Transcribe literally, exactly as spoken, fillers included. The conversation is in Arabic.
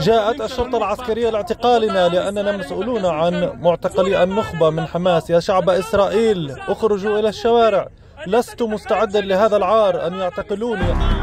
جاءت الشرطة العسكرية لاعتقالنا لأننا مسؤولون عن معتقلي النخبة من حماس. يا شعب إسرائيل، اخرجوا إلى الشوارع، لست مستعدا لهذا العار أن يعتقلوني.